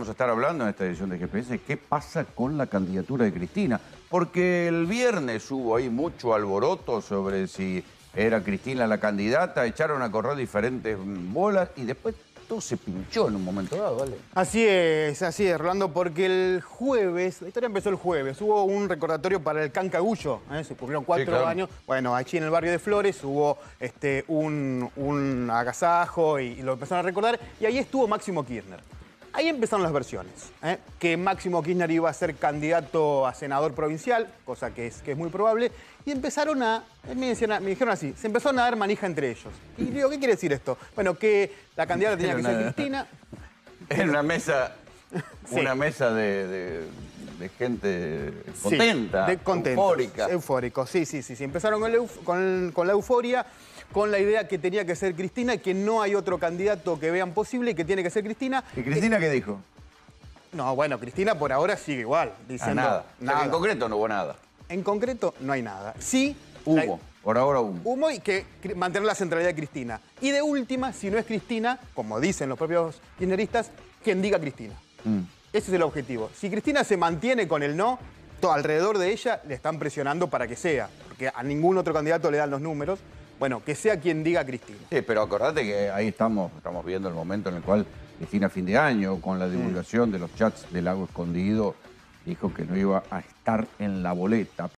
Vamos a estar hablando en esta edición de GPS qué pasa con la candidatura de Cristina, porque el viernes hubo ahí mucho alboroto sobre si era Cristina la candidata, echaron a correr diferentes bolas y después todo se pinchó en un momento dado, ¿vale? Así es, Rolando, porque el jueves, la historia empezó el jueves, hubo un recordatorio para el Can Cagullo, ¿eh? Se cumplieron 4 sí, claro. años, bueno, allí en el barrio de Flores hubo un agasajo y lo empezaron a recordar, y ahí estuvo Máximo Kirchner. Ahí empezaron las versiones, ¿eh? Que Máximo Kirchner iba a ser candidato a senador provincial, cosa que es muy probable, y empezaron a, me dijeron así, se empezaron a dar manija entre ellos. Y digo, ¿qué quiere decir esto? Bueno, que la candidata tenía que ser Cristina. En una mesa, sí. Una mesa de gente contenta, sí, eufórica. Eufórico, sí. Empezaron con la euforia, con la idea que tenía que ser Cristina, que no hay otro candidato que vean posible y que tiene que ser Cristina. ¿Y Cristina qué dijo? No, bueno, Cristina por ahora sigue igual, diciendo nada. O sea, en concreto no hubo nada. En concreto no hay nada. Sí hubo, por ahora hubo. Hubo y que mantener la centralidad de Cristina. Y de última, si no es Cristina, como dicen los propios kirchneristas, quien diga Cristina. Ese es el objetivo. Si Cristina se mantiene con el no, todo alrededor de ella le están presionando para que sea, porque a ningún otro candidato le dan los números. Bueno, que sea quien diga Cristina. Sí, pero acordate que ahí estamos viendo el momento en el cual Cristina a fin de año, con la divulgación de los chats del Lago Escondido, dijo que no iba a estar en la boleta.